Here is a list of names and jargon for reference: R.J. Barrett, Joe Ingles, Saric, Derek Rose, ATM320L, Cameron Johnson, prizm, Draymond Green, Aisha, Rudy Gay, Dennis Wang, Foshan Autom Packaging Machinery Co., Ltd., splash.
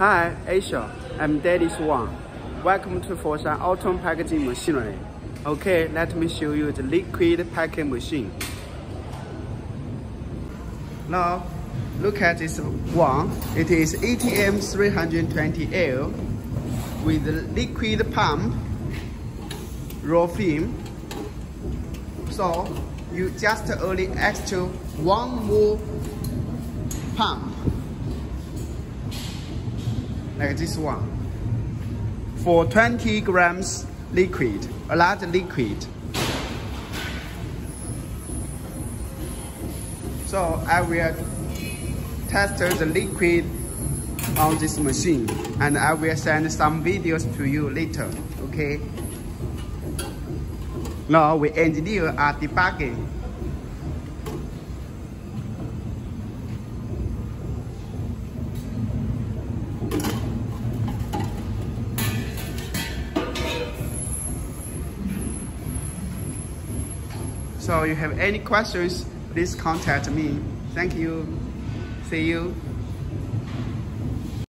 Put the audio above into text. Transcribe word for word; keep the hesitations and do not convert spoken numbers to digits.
Hi, Aisha. I'm Dennis Wang. Welcome to Foshan Autom Packaging Machinery. Okay, let me show you the liquid packing machine. Now, look at this one. It is A T M three twenty L with liquid pump, raw film. So you just only extra one more pump, like this one, for twenty grams liquid, a large liquid. So I will test the liquid on this machine, and I will send some videos to you later, okay? Now we engineers are debugging. So if you have any questions, please contact me. Thank you. See you.